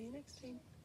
See you next time.